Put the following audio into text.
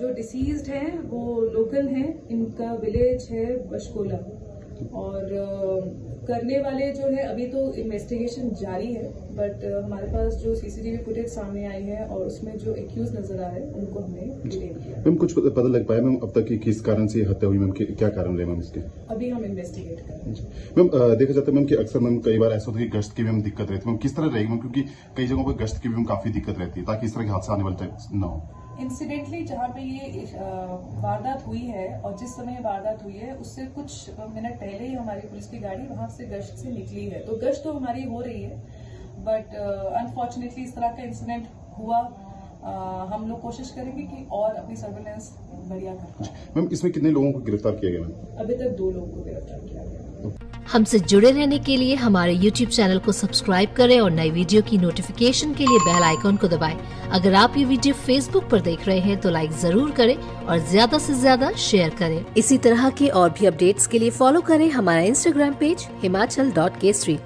जो डिसीज्ड हैं वो लोकल हैं, इनका विलेज है बशकोला, और करने वाले जो है अभी तो इन्वेस्टिगेशन जारी है, बट हमारे पास जो सीसीटीवी फुटेज सामने आई है और उसमें जो एक्यूज नजर आ रहे हैं उनको हमने डिटेन किया। मैम कुछ पता लग पाया मैम अब तक कि किस कारण से हत्या हुई मैम, क्या कारण रहे मैम इसके? अभी हम इन्वेस्टिगेट कर रहे हैं। मैम देखा जाता है मैम कि अक्सर मैम कई बार ऐसा होता है कि गश्त की भी हम दिक्कत रहती है, मैम किस तरह रहेगी मैम, क्योंकि कई जगहों पर गश्त की भी काफी दिक्कत रहती है ताकि इस तरह के हादसा आने वाले न हो। इंसिडेंटली जहाँ पे ये वारदात हुई है और जिस समय वारदात हुई है उससे कुछ मिनट पहले ही हमारी पुलिस की गाड़ी वहां से गश्त से निकली है, तो गश्त तो हमारी हो रही है, बट अनफॉर्चुनेटली इस तरह का इंसिडेंट हुआ। हम लोग कोशिश करेंगे कि और अपनी सर्वेलेंस बढ़िया करें। मैम इसमें कितने लोगों को गिरफ्तार किया गया? अभी तक 2 लोगों को गिरफ्तार किया गया। हमसे जुड़े रहने के लिए हमारे YouTube चैनल को सब्सक्राइब करें और नई वीडियो की नोटिफिकेशन के लिए बेल आइकॉन को दबाएं। अगर आप ये वीडियो Facebook पर देख रहे हैं तो लाइक जरूर करें और ज्यादा से ज्यादा शेयर करें। इसी तरह के और भी अपडेट्स के लिए फॉलो करें हमारा इंस्टाग्राम पेज हिमाचल.केसरी।